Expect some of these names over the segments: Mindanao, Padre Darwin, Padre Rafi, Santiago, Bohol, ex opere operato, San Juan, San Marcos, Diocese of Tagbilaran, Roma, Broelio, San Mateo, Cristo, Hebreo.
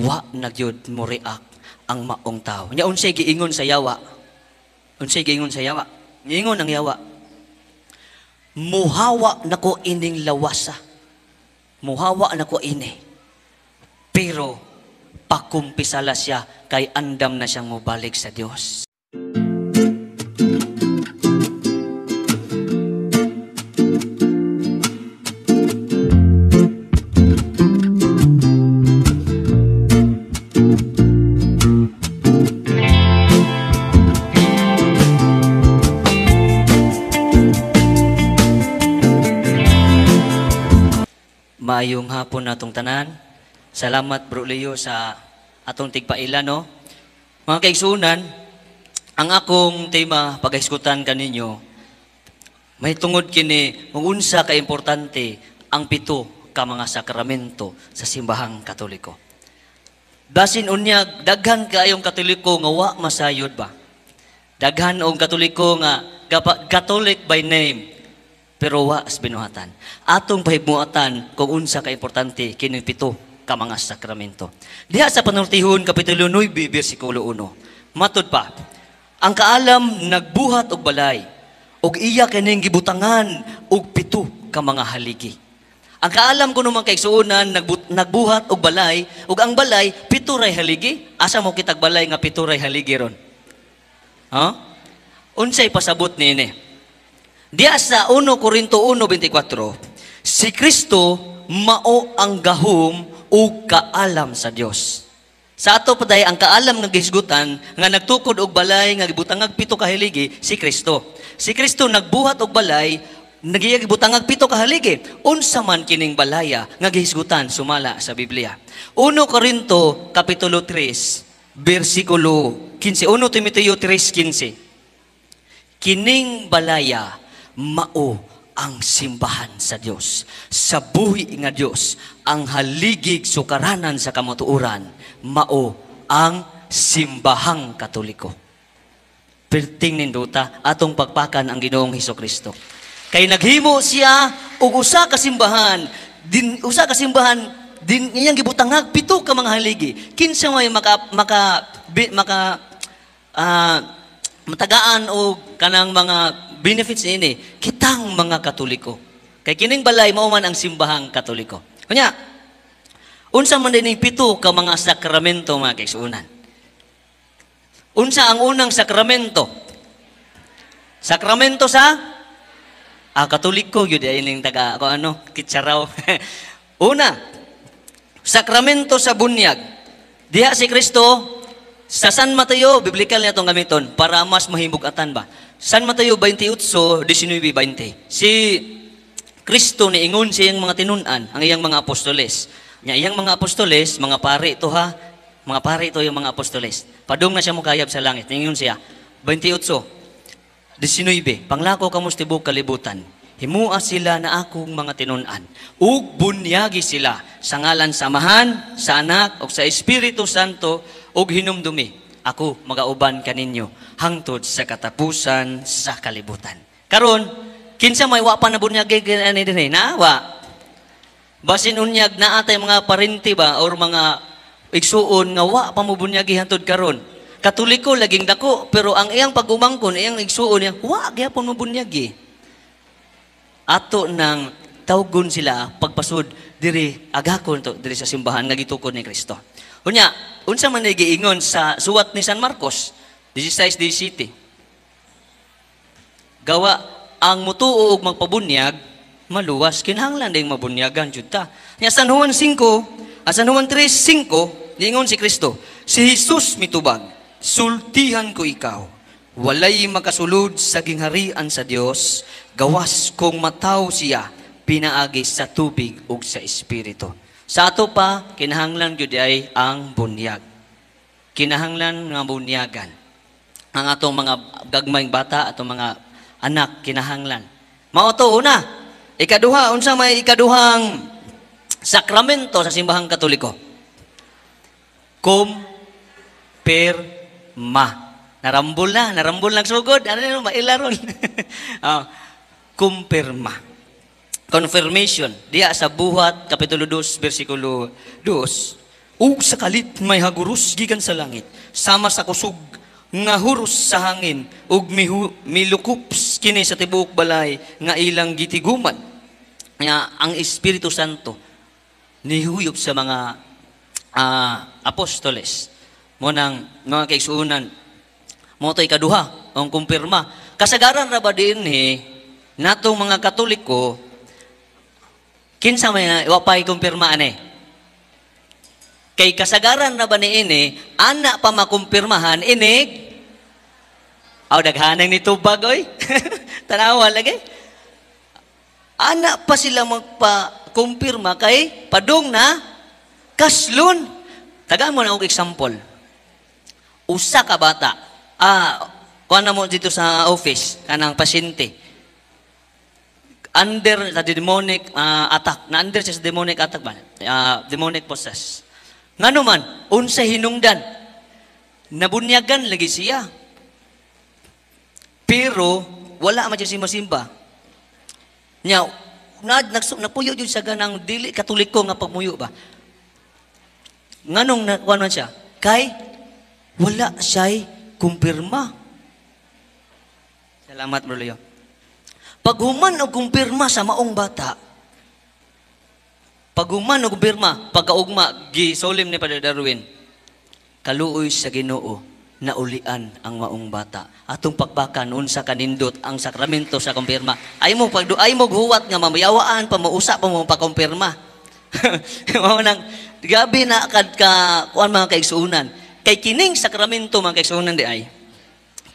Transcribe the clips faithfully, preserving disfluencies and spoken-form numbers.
wa nagyud mo react ang maong tao. Nya unsay giingon sa yawa? Unsay giingon sa yawa? Giingon ang yawa. Muhawa nako ining lawasa. Muhawa nako ini. Pero pakumpisala siya kay andam na siyang mobalik sa Dios. Maayong hapon na itong tanan. Salamat, Broelio, sa atong tigpaila, no? Mga kaigsunan, ang akong tema pag-aiskutan kaninyo, may tungod kini unsa ka importante ang pito ka mga sakramento sa simbahang Katoliko. Basin unyag, daghan kaayong Katoliko nga wa masayod ba? Daghan og Katoliko nga Catholic by name, pero wa as binuhatan. Atong pahibmuatan kung unsa kaimportante kining pito ka mga sakramento. Diha sa Panultihon, Kapitulo nine, bersikulo one. Matod pa, ang kaalam nagbuhat og balay, og iya kining gibutangan og pito ka mga haligi. Ang kaalam kuno mga kaigsuonan nagbuhat og balay, og ang balay pito ray haligi. Asa mo kitag balay nga pito ray haligi ron? Huh? Unsay pasabot niini? Diya sa one Corinto one, twenty-four, si Kristo mao ang gahom ug kaalam sa Dios. Sa ato paday ang kaalam nga gisgutan nga nagtukod og balay nga gibutangag pito ka haligi si Kristo. Si Kristo nagbuhat og balay nagigibutangag pito ka haligi. Unsa man kining balaya nga gisgutan sumala sa Biblia. one Corinto kapitulo three bersikulo fifteen. First Timoteo three fifteen. Kining balaya mao ang simbahan sa Dios. Sa buhi nga Dios, ang haligig sukaranan sa kamatuoran, mao ang simbahang Katoliko. Perting ninduta atong pagpakan ang Ginoong Hesukristo. Kay naghimo siya og usa ka simbahan, din usa ka simbahan din iyang gibutangag pito ka mga haligi. Kinsa may maka maka maka uh, matagaan og kanang mga benefits ini kitang mga Katoliko. Kay kining balay mao man ang simbahang Katoliko. Kunya, unsa man dining pito ka mga sakramento mga kaigsuonan? Unsa ang unang sakramento? Sakramento sa ah, Katoliko gyud ining taga ako ano, kitsaraw. Una, sakramento sa bunyag. Diha si Kristo sa San Mateo, biblikal na itong gamiton para mas mahimugatan ba. San Mateo twenty-eight, nineteen to twenty. Si Kristo niingon sa iyang mga tinunan, ang iyang mga apostoles. Nya iyang mga apostoles, mga pare ito ha, mga pare ito yung mga apostoles. Padung na siya mukayab sa langit. Niingon siya, twenty-eight, nineteen. Panglako ka mustibog kalibutan. Himua sila na akong mga tinunan. Ug bunyagi sila sa ngalan samahan, sa anak, o sa Espiritu Santo, ug hinumdumi. Ako magauban kaninyo hangtod sa katapusan sa kalibutan. Karon, kinsa may wa pa na bunyag ani dinhi na wa. Basin unyag na atay mga parenti ba or mga igsuon nga wa pa mo bunyagi hangtod karon. Katoliko laging dako pero ang iyang pagumangkon iyang igsuon niya wa gyapon mo bunyagi. Ato nang tawgon sila pagpasud diri agakon to diri sa simbahan nga gitukod ni Kristo. Unya, unsa man ay giingon sa suwat ni San Marcos, sixteen, seventeen. Gawa ang mutuo og magpabunyag, maluwas kinahanglan ding mabunyagan jud ta. Nya San Juan five, ah, San Juan three, five, giingon si Kristo, si Jesus mitubag, sultihan ko ikaw, walay makasulod sa gingharian sa Dios, gawas kung mataw siya, pinaagi sa tubig ug sa espiritu. Sa ato pa, kinahanglan gyud ay ang bunyag. Kinahanglan nga bunyagan. Ang atong mga gagmayng bata, atong mga anak, kinahanglan. Mao to una, ikaduha, unsa may ikaduhang sakramento sa simbahang Katoliko? Kumpirma. Narambol na, narambol lang sugod. Ano yun, mailaron. Oh, kumpirma. Confirmation. Diya sa buhat, kapitulo two, versikulo two. ug sakalit may haguros gikan sa langit, sama sa kusog nga huros sa hangin, ug milukup kini sa tibuok balay nga ilang gitiguman nga ang Espiritu Santo nihuyop sa mga uh, apostoles. Mo nang mga kaigsuonan, mo to'y kaduha ang kumpirma. Kasagaran ra ba din eh, natong mga Katoliko, kinsa may na iwapay kumpirmaan eh. Kay kasagaran na ba ni ini, anak pa makumpirmahan, inig? Aw, daghanang nito bagoy. Tanawa lagi. Anak pa sila magpa-kumpirma kay padung na kaslon. Tagaan mo na akong example. Usa ka bata. Ah, kuha na mo dito sa office, kanang pasyente. Under the demonic uh, attack. Na under sa demonic attack ba? Uh, demonic possess. Nga naman, unsa hinungdan, nabunyagan lagi siya. Pero, wala man siya masimba. Niya, nagpuyo yun siya ganang dili, Katoliko nga pagmuyo ba? Nga nung nakuha siya, kay, wala siya'y kumpirma. Salamat, Broelio. Paghuman o kumpirma sa maong bata, paghuman og birma, pagkaugma, gisolim ni Padre Darwin, kaluoy sa Ginoo, naulian ang maong bata. Atong pagbakan, unsa kanindot ang sakramento sa kumpirma. Ay mo, pagduay mo huwat nga mamayawaan, pamuusap mo, pakumpirma. Nang, gabi na kad ka, kuan mga kaigsuunan. Kay kining sakramento, mga kaigsuunan di ay,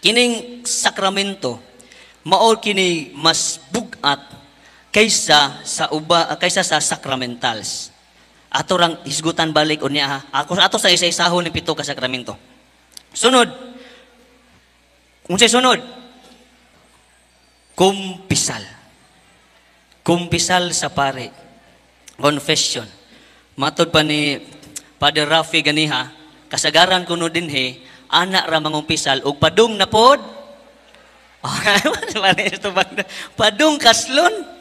kining sakramento, maol kini mas bugat, kaysa sa uba kaysa sa sacramentals. Ato rang isgutan balik unya ako ato sa isa-isahon ng pito ka sakramento. Sunod. Unsay sunod? Kumpisal. Kumpisal sa pare. Confession. Matod pa ni Padre Rafi ganiha, kasagaran kuno dinhi anak ra mangumpisal ug padung na pod. Padung kaslon.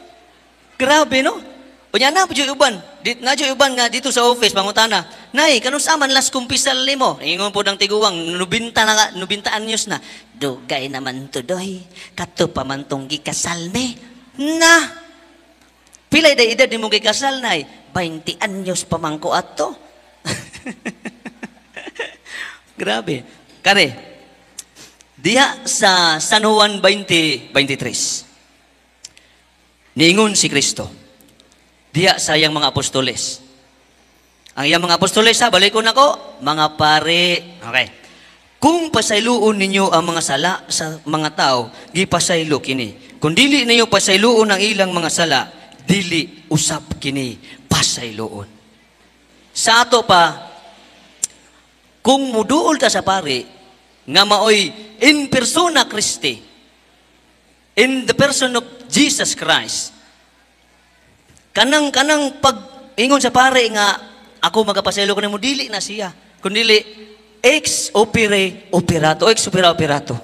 Grabe, no? O niya na, Diyo Iban. Na, Diyo Iban nga dito sa office, pangutana. Nay, kanusaman last kumpisal ni mo. Ingon po ng tiguwang, nubinta na, nubinta anyos na. Dugay naman to, doy. Kato pa man tong gikasal, me. Na! Pilay da edad ni mong gikasal, nay. Bainti anyos pa man ko ato. Grabe. Kare, diha sa San Juan twenty, twenty-three. Niingon si Kristo. Diya sa iyang mga apostoles. Ang iyang mga apostoles, ha, balikon ako, mga pare. Okay. Kung pasayloon ninyo ang mga sala sa mga tao, gipasaylo kini. Kung dili ninyo pasayloon ang ilang mga sala, dili usap kini, pasayloon. Sa ato pa, kung muduol ka sa pare, nga maoy in persona Christi, in the person of Jesus Christ. Kanang kanang pag-ingon sa pare nga ako magapaselo ko na mo, dili na siya. Kundili ex opere operato, ex opera operato.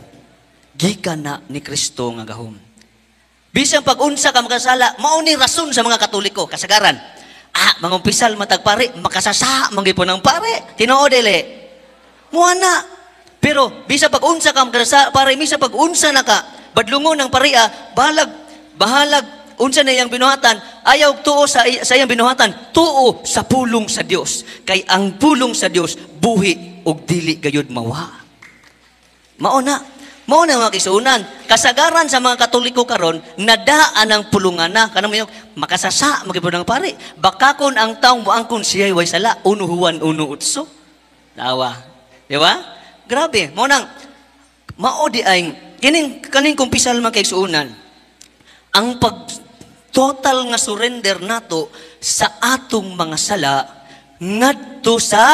Gikan na ni Kristo nga gahom. Bisang pag-unsa ka makasala, mao ni rason sa mga Katoliko kasagaran. Ah, mangumpisal matag pare, makasasa manggipon ang pare. Tinuod dili. Moana. Pero bisa pag-unsa ka makasala pare, bisa pag-unsa na ka badlungon ang parea, balag bahalag, unsa na iyang binuhatan, ayaw tuo sa, sa iyang binuhatan, tuo sa pulong sa Dios. Kay ang pulong sa Dios, buhi og dili gayud mawa. Mauna, mauna mga kisunan, kasagaran sa mga Katoliko karon, nadaan ang pulungan na, kanang makasasa, magibunang pare, bakakon ang taong moangkon siya'y way sala, unuhuan, unuutso. Tawa. Di ba? Grabe. Maunang, mao di ay, kining, kaning kumpisal mga kisunan, ang pag-total nga surrender nato sa atong mga sala ngadto sa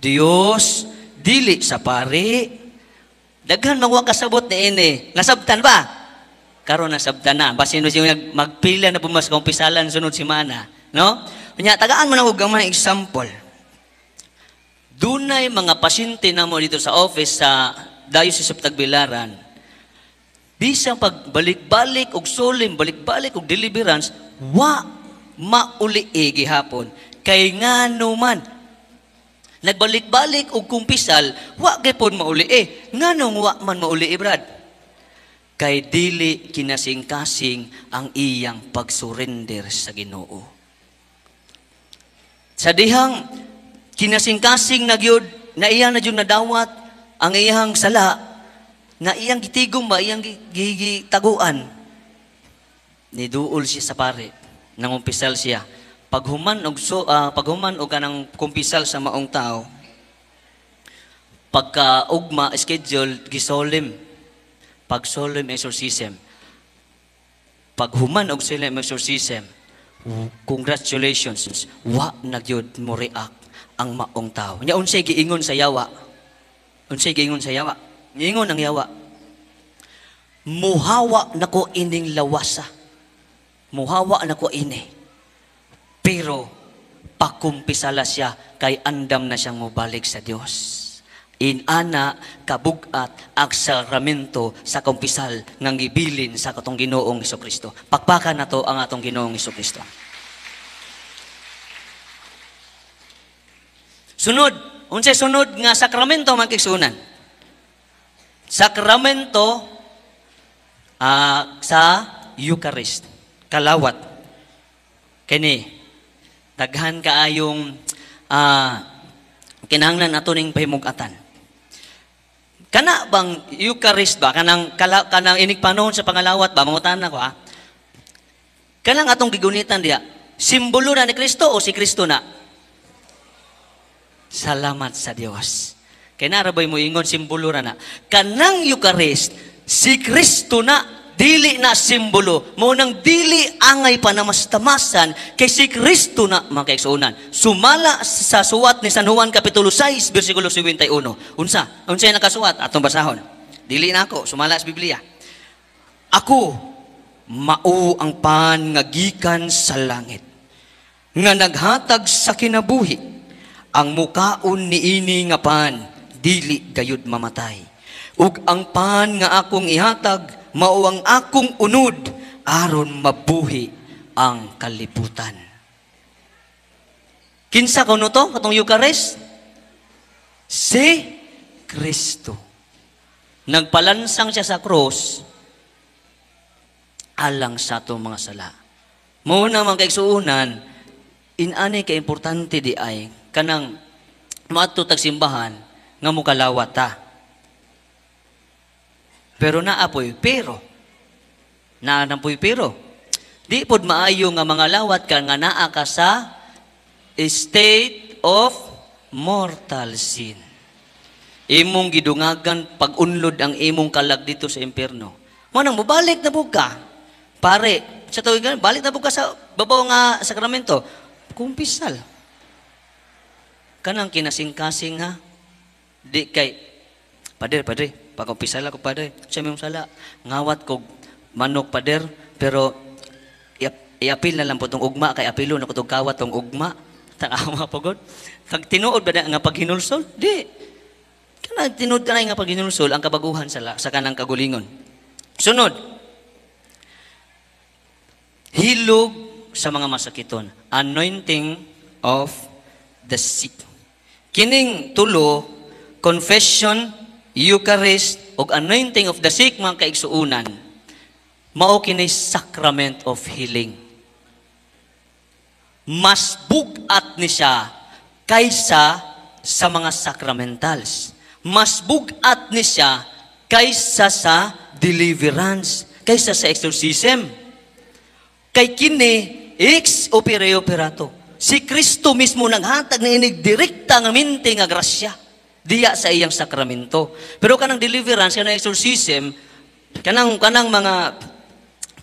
Dios, dili sa pare. Daghan magwa kasabot ni ini. Nasabtan ba? Karon nasabtan na. Basin mo siya magpila na pumas kumpisalan sunod semana, no? Unya tagaan man og gamay example. Dunay mga pasyente namo dito sa office sa Diocese of Tagbilaran. Bisang pagbalik-balik og solim, balik-balik og deliverance, wa mauliigi hapon. Kay ngano man, Nagbalik-balik og kumpisal, wa gyapon mauli eh. Nganong wa man mauli eh, brad? Kay dili kinasing-kasing ang iyang pagsurrender sa Ginoo. Sa dihang kinasing-kasing na gyud na iyang na gyud nadawat ang iyang sala, na iyang gitigom ba, iyang gigitaguan. Niduol siya sa pare, nangumpisal siya. Paghuman og so, uh, paghuman og kanang kumpisal sa maong tao, pagka ugma schedule gisolim, pag solemn exorcism, paghuman og solemn exorcism, congratulations, wa nagyud mo react ang maong tao. Nya unsay giingon sa yawa? Unsay giingon sa yawa? Giingon ang yawa. Muhawa nako ining lawasa. Muhawa nako ini. Pero, pakumpisala siya, kay andam na siyang mubalik sa Dios. Inana, kabugat, ang sakramento sa kumpisal, ng gibilin sa katong Ginoong Hesukristo. Pakpakan na to ang atong Ginoong Hesukristo. Sunod, unsay sunod nga sakramento magkiksunan. Sakramento uh, sa Eucharist, kalawat. Kini, daghan kaayong uh, kinahanglan nato ning pahimugatan. Kana bang Eucharist ba kanang kala, kanang inig panahon sa pangalawat ba mangutan-an ko ha. Kanang atong gigunitan diya, simbolo na ni Kristo o si Kristo na? Salamat sa Dios. Kay naraboy mo ingon simbolo ra na. Kanang Eucharist si Kristo na. Dili na simbolo. Munang dili angay panamastamasan kay si Kristo na makaigsunan. Sumala sa suwat ni San Juan Kapitulo sais, versikulo siyam na uno. Unsa? Unsa yung nakasuwat? Atong basahon. Dili na ako. Sumala sa Biblia. Ako, mao ang pan nga gikan sa langit, nga naghatag sa kinabuhi. Ang mukaon ni ini nga pan, dili gayud mamatay. Ug ang pan nga akong ihatag, mao ang akong unod aron mabuhi ang kalibutan. Kinsa kuno to katong Eucharist? Si Kristo. Nagpalansang siya sa cross alang sa atong mga sala. Muna man kaigsuonan, inani ka importante di ay kanang maadto tag simbahan nga mukalawat ta. Pero naapoy pero. Naanapoy pero. Di pod maayo nga mga lawat ka nga naa ka sa state of mortal sin. Imong gidungagan pag-unlod ang imong kalag dito sa impierno. Manang mubalik na po ka. Pare, sa tuwigan, balik na po ka sa babaw nga sakramento. Kumpisal. Kanang kinasing-kasing ha. Di kay, Padre, Padre, pagkumpisal ako, Padre. Siya may sala. Ngawat ko manok, Padre. Pero iap, iapil na lang po itong ugma. Kay apilo na ko itong kawat itong ugma. Takawa po, God. Kag tinuod ba na nga paghinulsol? Di. Kanang tinuod ka na nga paghinulsol ang kabaguhan sala, sa kanang kagulingon. Sunod. Hilog sa mga masakiton. Anointing of the sick. Kining tulo, confession, Eucharist o anointing of the sick, mga kaigsuunan, mao kini sacrament of healing. Mas bugat ni siya kaysa sa mga sacramentals. Mas bugat ni siya kaysa sa deliverance, kaysa sa exorcism. Kay kini, ex opere operato. Si Kristo mismo naghatag na inig direkta ng minting nga grasya diya sa iyang sakramento. Pero kanang deliverance, kanang exorcism, kanang kanang mga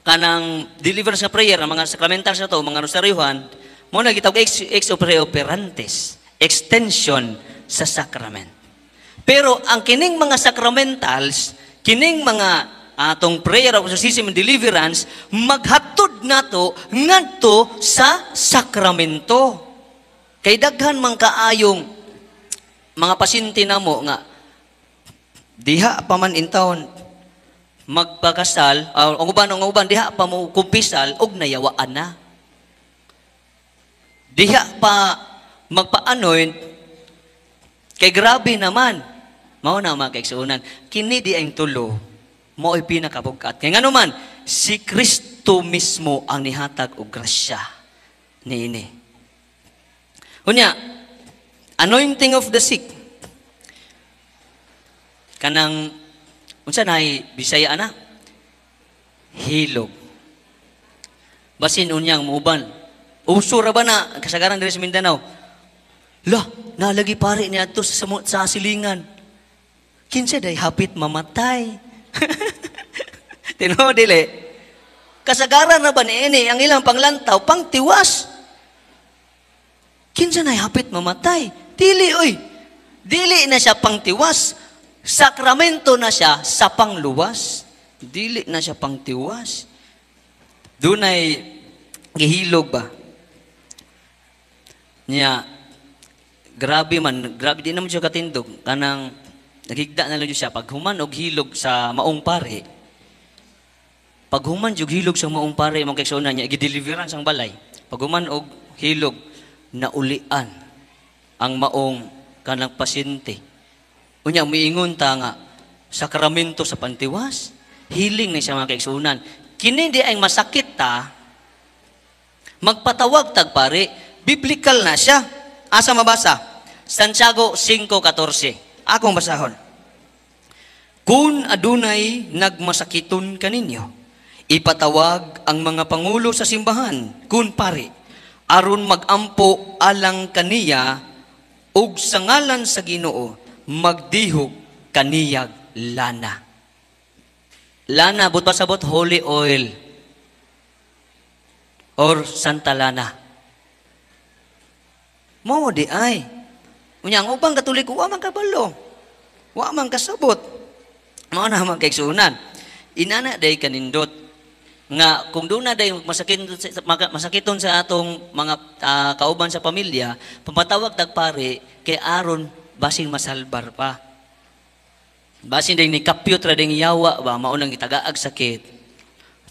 kanang deliverance nga prayer, ang mga sakramental sa to, mga rosaryuhan, mo na gitawag ex, ex opere operantes, extension sa sacrament. Pero ang kining mga sacramentals, kining mga atong prayer of exorcism and deliverance, maghatod nato ngadto sa sakramento. Kay daghan man kaayong mga pasyente na mo nga diha pa man in town magpakasal uh, ang uban ang uban diha pa mo kumpisal og nayawaan na. Diha pa magpa-anoint Kay grabe naman. Mao na mga kaigsuonan. Kini di ang tulo, mao ay pinakabugat. Kaya nga naman, si Kristo mismo ang nihatag og grasya ni ini. Unya, anointing of the sick. Kanang, unsa na ay Bisaya na? Hilog. Basin unyang muuban. Uso ra ba na kasagaran diri sa Mindanao? Lah, nalagi pare niya to sa, sa silingan. Kinsa day hapit mamatay. Tino dili. Kasagaran na ba ni ini ang ilang panglantaw, pangtiwas? Kinsa nay hapit mamatay? Dili oy. Dili na siya pangtiwas. Sakramento na siya sa pangluwas. Dili na siya pangtiwas. Dunay gihilog ba? Niya grabe man, grabe din naman siya katindog. Kanang nagigda na lang siya, paghuman og hilog sa maong pare, paghuman og hilog sa maong pare, mga kaigsuonan niya, igideliveran sang balay. Paghuman og hilog, naulian ang maong kanang pasyente. Unya, miingon ta nga, sakramento sa pantiwas, healing na siya mga kaigsuonan. Kini di ay masakit ta, magpatawag tag pare, biblical na siya. Asa mabasa? Santiago five fourteen. Akong basahon. Kun adunay nagmasakiton kaninyo, ipatawag ang mga pangulo sa simbahan, kun pare, aron magampo alang kaniya ug sa ngalan sa Ginoo magdihog kaniyag lana. Lana buta sabot holy oil or santa lana. Mao di ay unyang upang katulik, wa man kabalo, wa man kasabot. Mao na mga kaigsuonan. Inana day kanindot nga kung doon na day masakiton sa atong mga uh, kauban sa pamilya, pampatawag tag pare kay aron basing masalbar pa. Basing day ni kapyot ra ding yawa ba mao nang gitagaag sakit.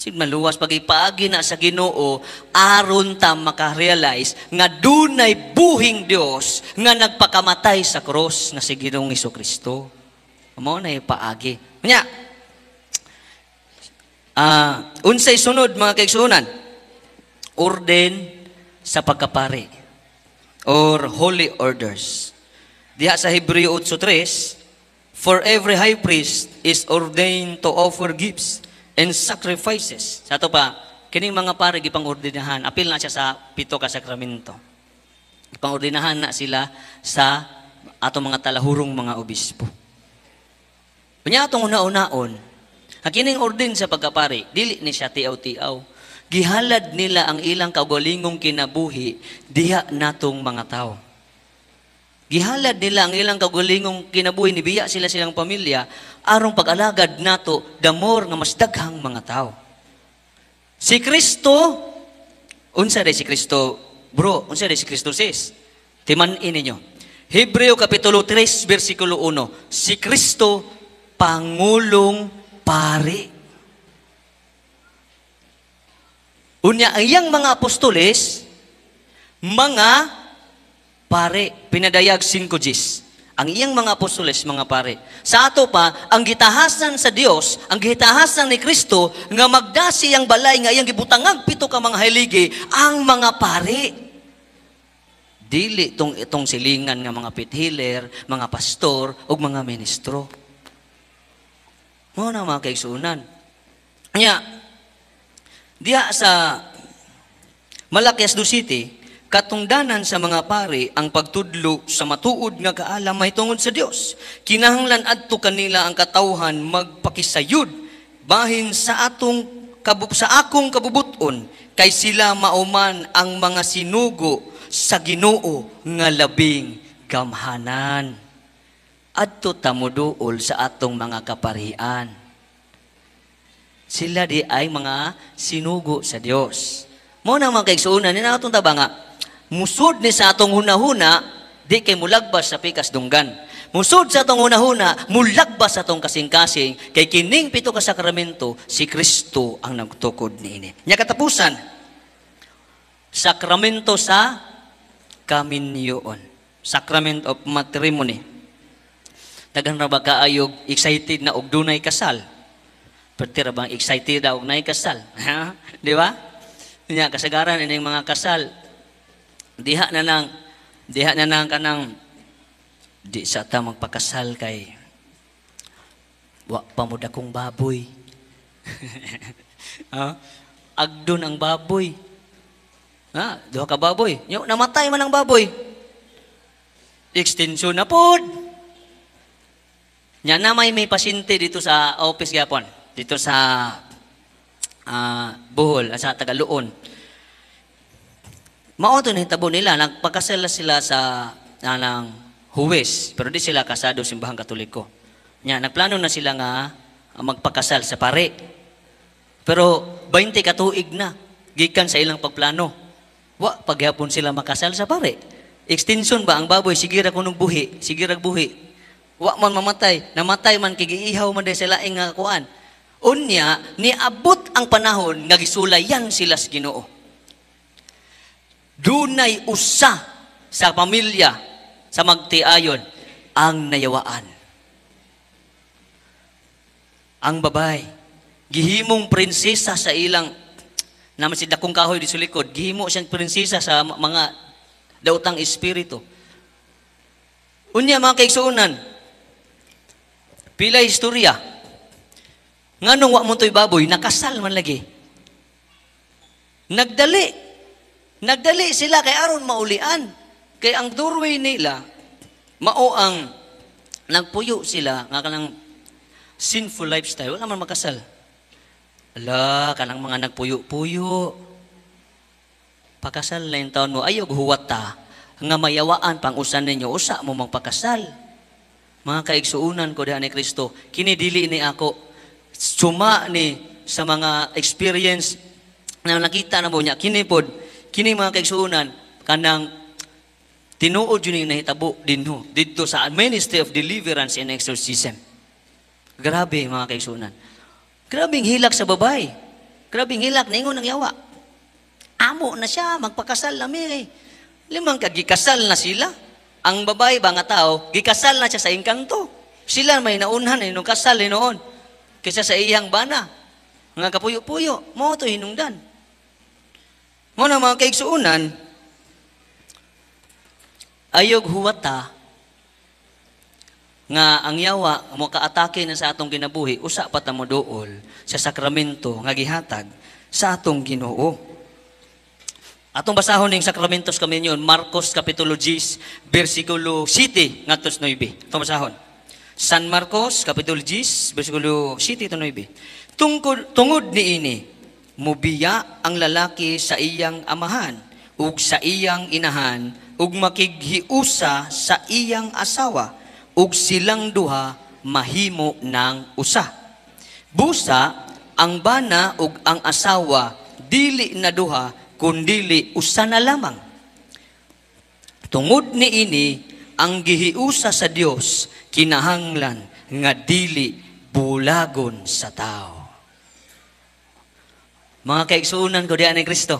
Sig maluwas pag ipaagi na sa Ginoo aron ta makarealize nga dunay buhing Dios nga nagpakamatay sa cross na si Ginoong Hesukristo. Mao na ipaagi. Nya. Ah, uh, unsay sunod mga kaigsuonan? Orden sa pagkapare or holy orders. Diha sa Hebreo eight three, for every high priest is ordained to offer gifts and sacrifices. Sa ito pa, kining mga pare gipangordinahan, apil na siya sa pito ka sakramento. Gipangordinahan na sila sa ato mga talahurong mga obispo. Kanya atong una-unaon, kining ordin sa pagkapare, dili ni siya tiaw-tiaw. Gihalad nila ang ilang kaugalingong kinabuhi diha natong mga tao. Gihalad nila ang ilang kaugalingong kinabuhi, nibiya sila silang pamilya, arong pag-alagad nato, damor nga mas daghang mga tao. Si Kristo, unsa rin si Kristo, bro, unsa rin si Kristo sis? Timan-in ninyo. Hebreo Kapitulo three, versikulo one, si Kristo, Pangulong Pari. Unya, ang iyang mga apostoles, mga pare, pinadayag five Gs. Ang iyang mga apostoles, mga pare. Sa ato pa, ang gitahasan sa Dios, ang gitahasan ni Kristo, nga magdasi ang balay, nga iyang gibutangang pito ka mga haligi, ang mga pare. Dili itong, itong silingan nga mga pithiler, mga pastor, o mga ministro. Muna mga kaigsuonan. Kaya, diya sa Malakias two City, katungdanan sa mga pare ang pagtudlo sa matuod nga kaalam may tungod sa Dios. Kinahanglan adto kanila ang katawhan magpakisayod bahin sa atong kabub sa akong kabubuton kay sila mauman ang mga sinugo sa Ginoo nga labing gamhanan. Adto ta moduol sa atong mga kaparian. Sila di ay mga sinugo sa Dios. Mao na mga kaigsuonan, ninaatong taba nga musod ni sa atong hunahuna, di kay mulagbas sa pikas dunggan. Musod sa atong hunahuna, mulagbas sa atong kasing-kasing, kay kining pito ka sakramento, si Kristo ang nagtukod niini. Nya katapusan, sakramento sa kaminyoon, sacrament of matrimony. Dagan ra ba kaayog excited na og dunay kasal? Perti ra bang excited og nay kasal? Ha? Di ba? Nya kasagaran ining mga kasal. Diha na nang diha na nang kanang di sa ta magpakasal kay wa pa mo dakong baboy. Ha? Agdon ang baboy. Ha? Duha ka baboy. Nya namatay man ang baboy. Extension na pod. Nya na may may pasyente dito sa office gyapon, dito sa uh, Bohol, sa Tagaluon. Maoto na hitabo nila, nagpakasala sila sa nanang Huwes, pero di sila kasado simbahang Katoliko. Nya nagplano na sila nga magpakasal sa pare. Pero twenty ka tuig na gikan sa ilang pagplano. Wa paghapon sila makasal sa pare. Extension ba ang baboy? Sige ra kunog buhi. Sige ra buhi. Wa man mamatay. Namatay man kigiihaw man dahil sa laing nga kuan. Unya, niabot ang panahon nga gisulayan sila sa Ginoo. Dunay usa sa pamilya sa magtiayon ang nayawaan. Ang babay, gihimong prinsesa sa ilang naman si dakong kahoy di sulikod. Gihimo siyang prinsesa sa mga daotang espiritu. Unya mga kaigsuunan, pila istorya. Nganong wa mo toy baboy, nakasal man lagi. Nagdali. Nagdali sila kay aron maulian. Kay ang doorway nila mao ang nagpuyo sila nga kanang sinful lifestyle, wala man makasal. Ala, kanang mga nagpuyo-puyo. Pakasal na yung taon mo, ayog huwat ta, nga mayawaan pang usan ninyo, usa mo magpakasal. Mga kaigsuunan ko diha ni Kristo, kinidili ni ako, suma ni sa mga experience na nakita na mo niya, kinipod, kini mga kaigsuunan, kanang tinuod yun yung nahitabo din ho, dito sa Ministry of Deliverance and Exorcism. Grabe mga kaigsuunan. Grabing hilak sa babae. Grabing hilak, naingon ang yawa. Amo na siya, magpakasal na may. Limang kagikasal na sila. Ang babae ba nga tao, gikasal na siya sa engkanto. Sila may naunhan, hinong kasal, hinoon. Kaysa sa iyang bana. Mga kapuyo-puyo, mo ito hinungdan. Muna mga kaigsuunan, ayog huwata nga ang yawa, mo kaatake na sa atong ginabuhi, usa pa ta mo dool sa sakramento nga gihatag sa atong Ginoo. Atong basahon ng sakramentos kami niyon, Marcos Kapitulo ten, versikulo seven, ngantos nine. Atong basahon. San Marcos Kapitulo ten, versikulo seven to nine. Tungkol, tungod ni ini, mubiya ang lalaki sa iyang amahan, ug sa iyang inahan, ug makighiusa sa iyang asawa, ug silang duha mahimo ng usa. Busa, ang bana ug ang asawa, dili na duha, kundili usa na lamang. Tungod ni ini, ang gihiusa sa Dios kinahanglan nga dili bulagon sa tao. Mga kaigsuunan ko diyan ni Kristo.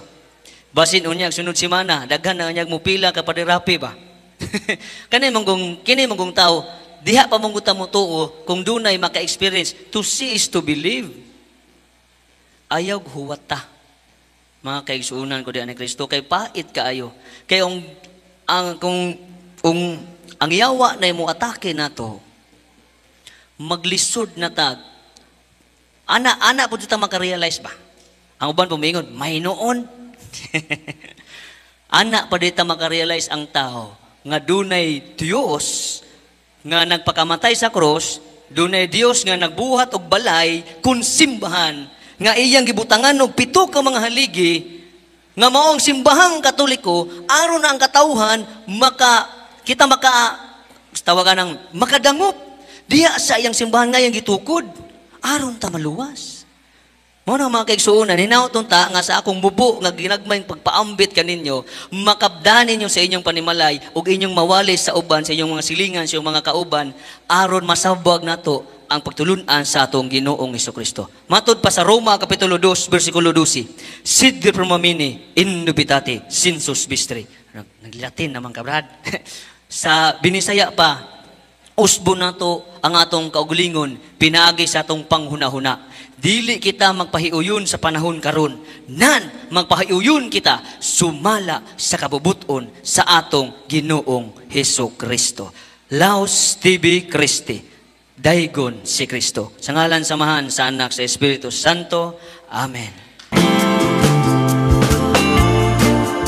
Basin unyag sunod simana, daghan na unyag mupila ka Padre Rafi ba? Kani mong kini mong tao, diha pa mong guta mo tuo kung dunay maka-experience. To see is to believe. Ayaw huwata. Mga kaigsuunan ko diyan ni Kristo, kay pait kaayo. Kay ang ang kung ang, ang yawa na imo atake nato, maglisod na tag. Ana ana pud ta makarealize ba? Ang uban pumingon, may noon. Ana pa dita makarealize ang tao nga dunay Dios nga nagpakamatay sa cross, dunay Dios nga nagbuhat og balay kun simbahan nga iyang gibutangan og pito ka mga haligi nga mao ang simbahang Katoliko aron ang katawhan maka kita maka tawagan ang makadangop diha sa iyang simbahan nga iyang gitukod aron ta maluwas. Mao na mga kaigsuunan, hinauton ta nga sa akong bubo nga ginagmayng pagpaambit kaninyo makabdanin ninyo sa inyong panimalay ug inyong mawali sa uban sa inyong mga silingan sa inyong mga kauban aron masabwag nato ang pagtulunan sa atong Ginoong Hesukristo. Matod pa sa Roma Kapitulo two, versikulo twelve. Sid de promamini indubitate sensus vistri. Nag-Latin naman kabrad. Sa binisaya pa, Usbo na to ang atong kaugalingon, pinagi sa atong panghunahuna. Dili kita magpahiuyon sa panahon karon, nan magpahiuyon kita sumala sa kabubuton sa atong Ginoong Hesus Kristo. Laos Tibi Christi, daigon si Kristo. Sa ngalan samahan sa Anak sa Espiritu Santo. Amen.